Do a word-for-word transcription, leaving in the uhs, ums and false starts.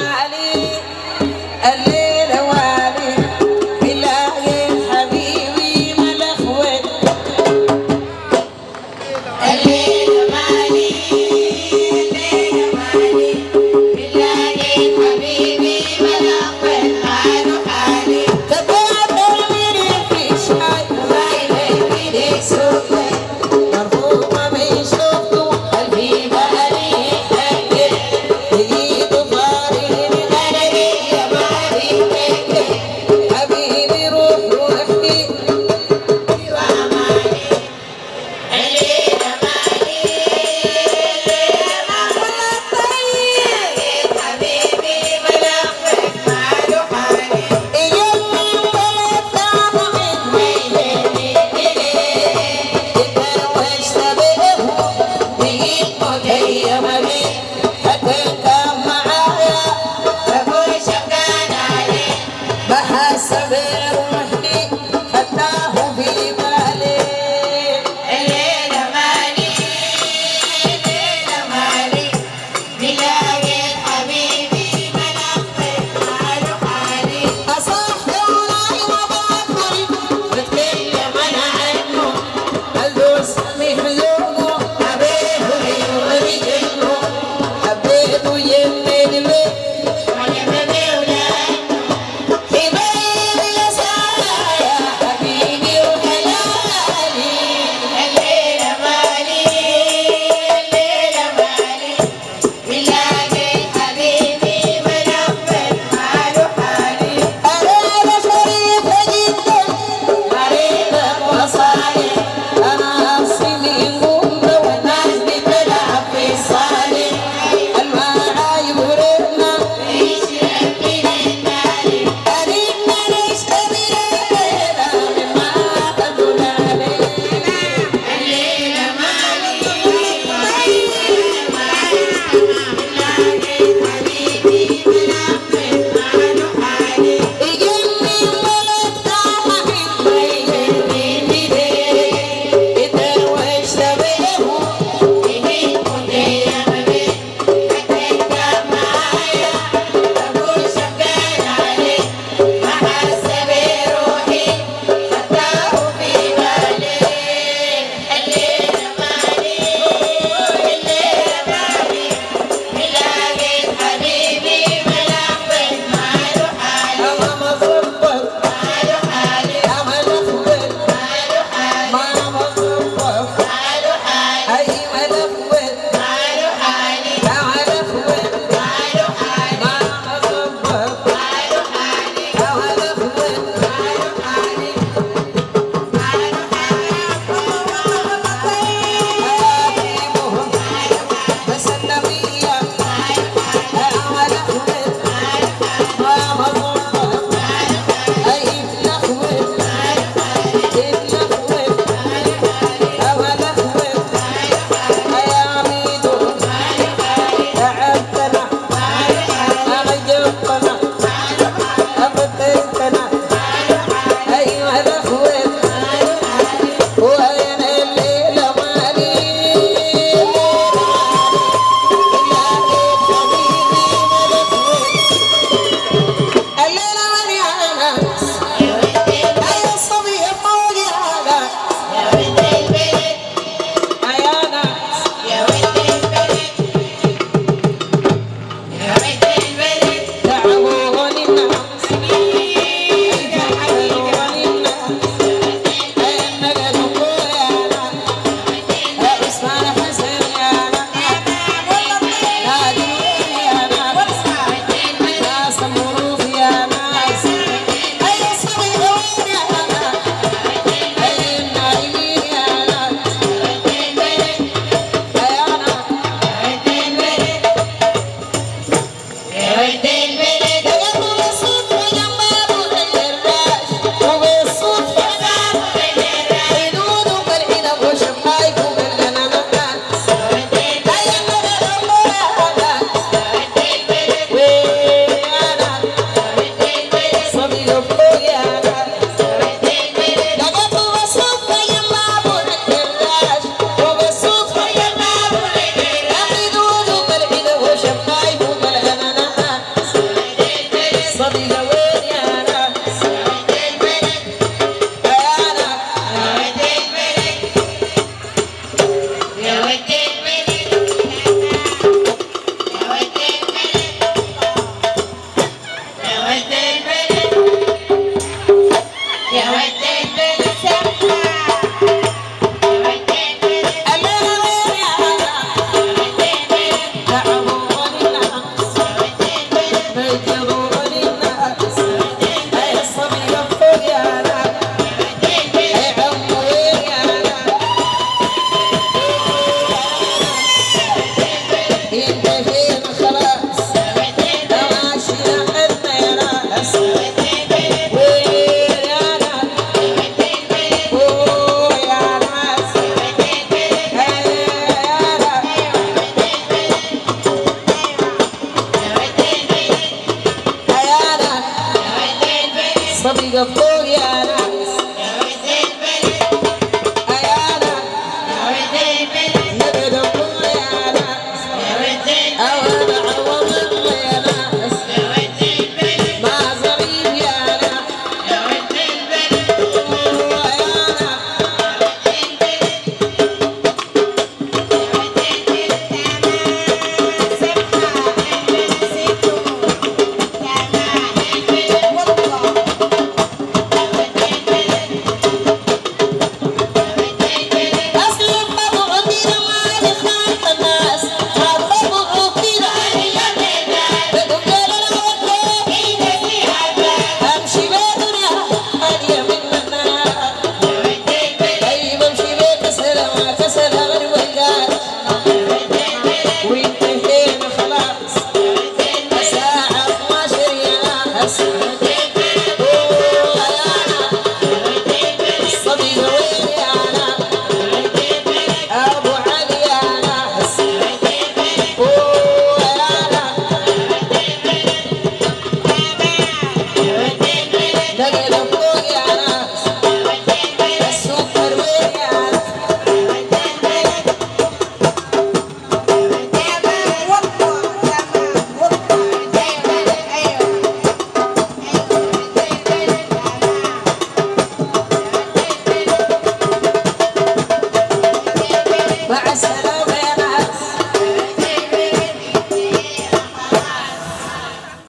Hey. صبي قبطور يا نعم.